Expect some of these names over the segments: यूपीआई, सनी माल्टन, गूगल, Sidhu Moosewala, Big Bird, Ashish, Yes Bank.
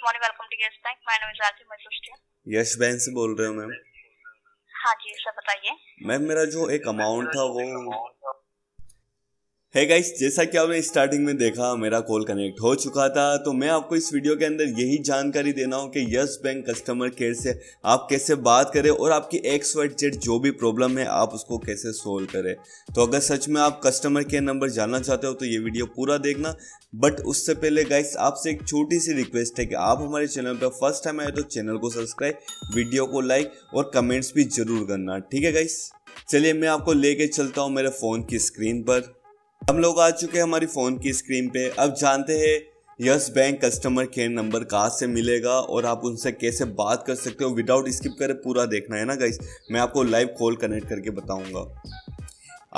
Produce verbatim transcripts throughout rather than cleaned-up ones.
Good morning, welcome to Yes Bank. My name is Ashish, मैं सोचती हूं यस बैंक से बोल रहे हो मैम। हाँ जी सर बताइए। मैम मेरा जो एक अमाउंट था वो है hey गाइस, जैसा कि आपने स्टार्टिंग में देखा मेरा कॉल कनेक्ट हो चुका था। तो मैं आपको इस वीडियो के अंदर यही जानकारी देना हूं कि यस बैंक कस्टमर केयर से आप कैसे बात करें और आपकी एक्स वाई जेड जो भी प्रॉब्लम है आप उसको कैसे सोल्व करें। तो अगर सच में आप कस्टमर केयर नंबर जानना चाहते हो तो ये वीडियो पूरा देखना। बट उससे पहले गाइस आपसे एक छोटी सी रिक्वेस्ट है कि आप हमारे चैनल पर फर्स्ट टाइम आए तो चैनल को सब्सक्राइब, वीडियो को लाइक और कमेंट्स भी जरूर करना, ठीक है गाइस। चलिए मैं आपको लेके चलता हूँ मेरे फ़ोन की स्क्रीन पर। हम लोग आ चुके हैं हमारी फ़ोन की स्क्रीन पे। अब जानते हैं Yes Bank customer care number कहाँ से मिलेगा और आप उनसे कैसे बात कर सकते हो। विदाउट स्किप करे पूरा देखना है ना गाइस, मैं आपको लाइव कॉल कनेक्ट करके बताऊंगा।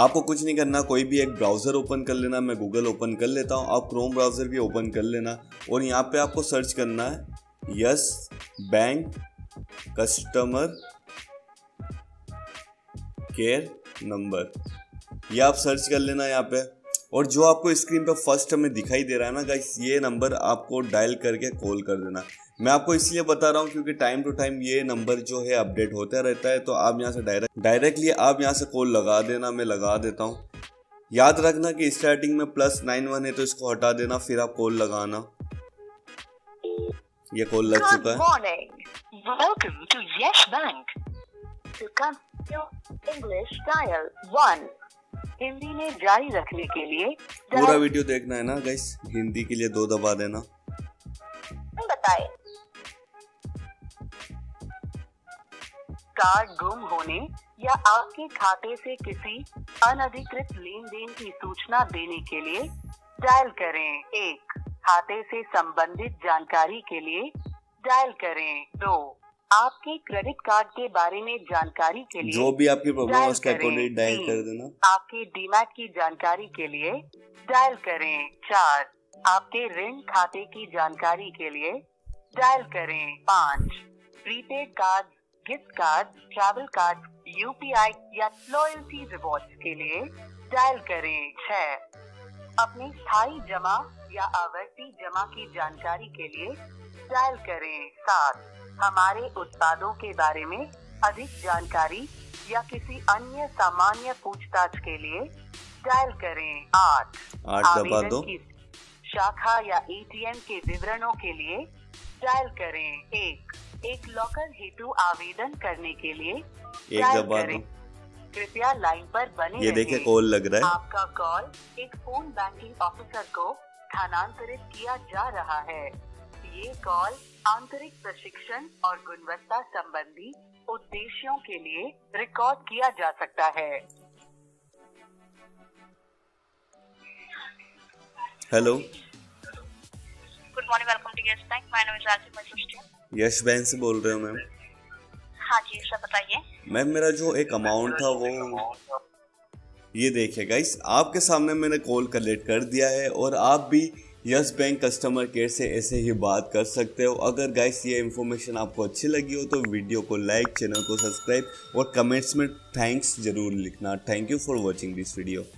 आपको कुछ नहीं करना, कोई भी एक ब्राउज़र ओपन कर लेना। मैं गूगल ओपन कर लेता हूँ, आप क्रोम ब्राउज़र भी ओपन कर लेना और यहाँ पर आपको सर्च करना है Yes Bank customer care number. ये आप सर्च कर लेना यहाँ पे और जो आपको स्क्रीन पे फर्स्ट हमें दिखाई दे रहा है ना गाइस, ये नंबर आपको डायल करके कॉल कर देना। मैं आपको इसलिए बता रहा हूँ क्योंकि टाइम टू टाइम ये नंबर जो है अपडेट होता रहता है। तो आप यहाँ से डायरेक्ट डायरेक्टली आप यहाँ से कॉल लगा देना। मैं लगा देता हूँ। याद रखना कि स्टार्टिंग में प्लस नाइन वन है तो इसको हटा देना, फिर आप कॉल लगाना। ये कॉल लग चुका है। हिंदी में जारी रखने के लिए पूरा वीडियो देखना है ना गाइस। हिंदी के लिए दो दबा देना। बताए कार्ड गुम होने या आपके खाते से किसी अनधिकृत लेन देन की सूचना देने के लिए डायल करें एक। खाते से संबंधित जानकारी के लिए डायल करें दो। आपके क्रेडिट कार्ड के बारे में जानकारी के लिए, जो भी आपकी प्रॉब्लम उसके अकॉर्डिंग डायल कर देना। आपके डीमैट की जानकारी के लिए डायल करें चार। आपके ऋण खाते की जानकारी के लिए डायल करें पाँच। Prepaid card, gift card, travel card, यूपीआई या लॉयल्टी रिवॉर्ड्स के लिए डायल करें छह। अपने स्थायी जमा या आवर्ती जमा की जानकारी के लिए डायल करें सात। हमारे उत्पादों के बारे में अधिक जानकारी या किसी अन्य सामान्य पूछताछ के लिए डायल करें आठ। आवेदन की शाखा या एटीएम के विवरणों के लिए डायल करें एक। एक लॉकर हेतु आवेदन करने के लिए डायल करें। कृपया लाइन पर बने। ये देखिए कॉल लग रहा है। आपका कॉल एक फोन बैंकिंग ऑफिसर को स्थानांतरित किया जा रहा है। ये कॉल आंतरिक प्रशिक्षण और गुणवत्ता संबंधी उद्देश्यों के लिए रिकॉर्ड किया जा सकता है। Hello, good morning, welcome to Yes Bank. My name is Ashish, मैं सोचती हूं यस बैंक से बोल रहे हो मैम। हाँ जी सर बताइए। मैम मेरा जो एक अमाउंट था वो ये देखिए गाइस, आपके सामने मैंने कॉल कलेक्ट कर दिया है और आप भी यस बैंक कस्टमर केयर से ऐसे ही बात कर सकते हो। अगर गाइस ये इन्फॉर्मेशन आपको अच्छी लगी हो तो वीडियो को लाइक, चैनल को सब्सक्राइब और कमेंट्स में थैंक्स जरूर लिखना। Thank you for watching this video.